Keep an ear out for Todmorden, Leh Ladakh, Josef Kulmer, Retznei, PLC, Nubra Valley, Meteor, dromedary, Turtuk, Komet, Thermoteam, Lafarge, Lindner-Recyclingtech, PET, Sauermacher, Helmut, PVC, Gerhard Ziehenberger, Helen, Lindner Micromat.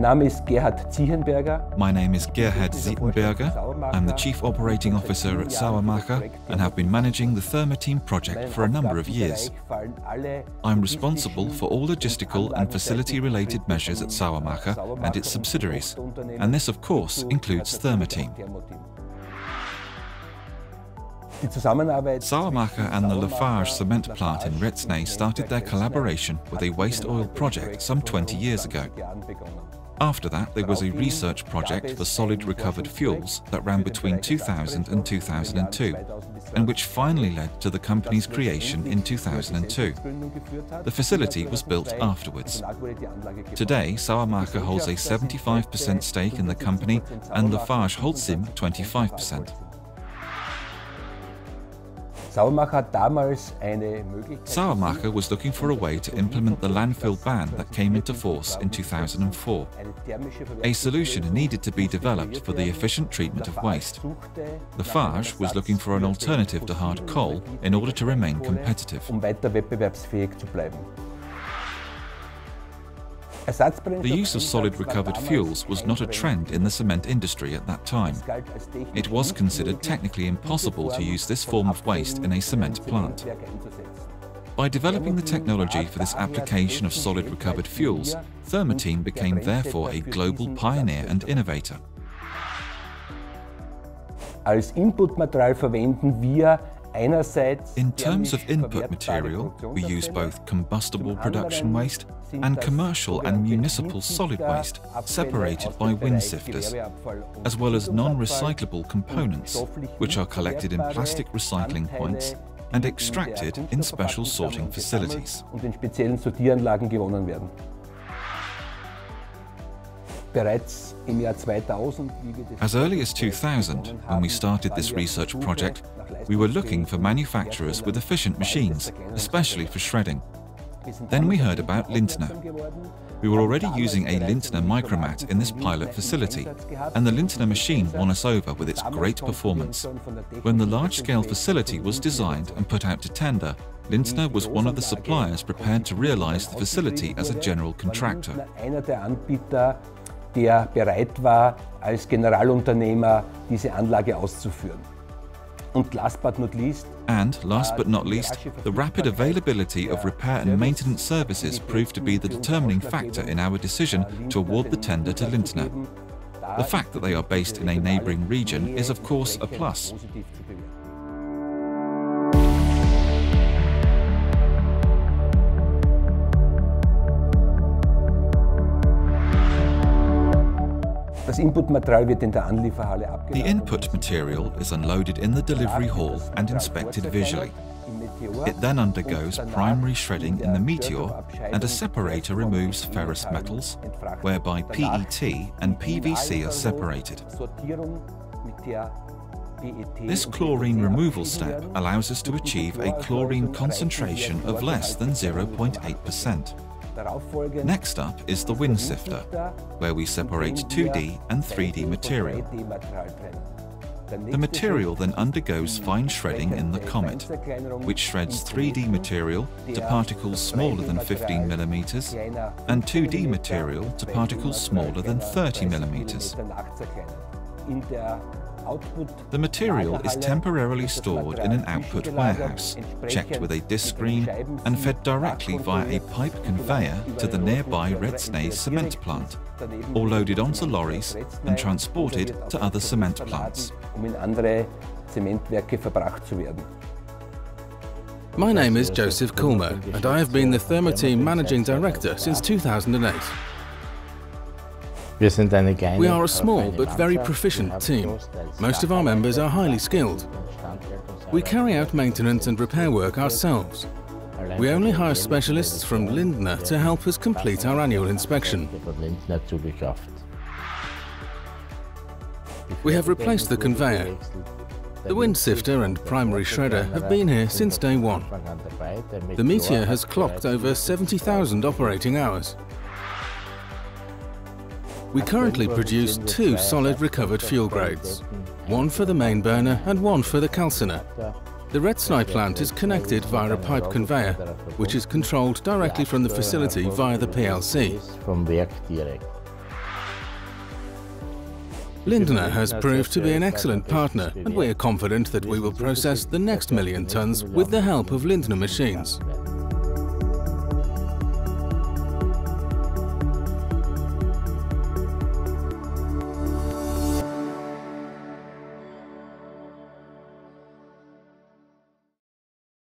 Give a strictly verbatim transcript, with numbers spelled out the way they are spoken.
Mein Name ist Gerhard Ziehenberger. My name is Gerhard Ziehenberger. I'm the Chief Operating Officer at Sauermacher and have been managing the Thermoteam project for a number of years. I'm responsible for all logistical and facility-related measures at Sauermacher and its subsidiaries, and this of course includes Thermoteam. Sauermacher and the Lafarge cement plant in Retznei started their collaboration with a waste oil project some twenty years ago. After that, there was a research project for solid recovered fuels that ran between two thousand and two thousand two, and which finally led to the company's creation in two thousand two. The facility was built afterwards. Today, Sauermacher holds a seventy-five percent stake in the company and Lafarge holds him twenty-five percent. Sauermacher was looking for a way to implement the landfill ban that came into force in two thousand four. A solution needed to be developed for the efficient treatment of waste. Lafarge was looking for an alternative to hard coal in order to remain competitive. The use of solid recovered fuels was not a trend in the cement industry at that time. It was considered technically impossible to use this form of waste in a cement plant. By developing the technology for this application of solid recovered fuels, Thermoteam became therefore a global pioneer and innovator. Als Inputmaterial verwenden wir In terms of input material, we use both combustible production waste and commercial and municipal solid waste separated by wind sifters, as well as non-recyclable components, which are collected in plastic recycling points and extracted in special sorting facilities. As early as two thousand, when we started this research project, we were looking for manufacturers with efficient machines, especially for shredding. Then we heard about Lindner. We were already using a Lindner Micromat in this pilot facility, and the Lindner machine won us over with its great performance. When the large-scale facility was designed and put out to tender, Lindner was one of the suppliers prepared to realize the facility as a general contractor. Der bereit war, als Generalunternehmer diese Anlage auszuführen. And last but not least, the rapid availability of repair and maintenance services proved to be the determining factor in our decision to award the tender to Lindner. The fact that they are based in a neighboring region is, of course, a plus. The input material is unloaded in the delivery hall and inspected visually. It then undergoes primary shredding in the Meteor, and a separator removes ferrous metals, whereby P E T and P V C are separated. This chlorine removal step allows us to achieve a chlorine concentration of less than zero point eight percent. Next up is the wind sifter, where we separate two D and three D material. The material then undergoes fine shredding in the Komet, which shreds three D material to particles smaller than fifteen millimeters and two D material to particles smaller than thirty millimeters. The material is temporarily stored in an output warehouse, checked with a disc screen and fed directly via a pipe conveyor to the nearby Retznei cement plant, or loaded onto lorries and transported to other cement plants. My name is Josef Kulmer, and I have been the Thermoteam Managing Director since two thousand eight. We are a small but very proficient team. Most of our members are highly skilled. We carry out maintenance and repair work ourselves. We only hire specialists from Lindner to help us complete our annual inspection. We have replaced the conveyor. The wind sifter and primary shredder have been here since day one. The Meteor has clocked over seventy thousand operating hours. We currently produce two solid recovered fuel grades, one for the main burner and one for the calciner. The Retznei plant is connected via a pipe conveyor, which is controlled directly from the facility via the P L C. Lindner has proved to be an excellent partner, and we are confident that we will process the next million tons with the help of Lindner machines.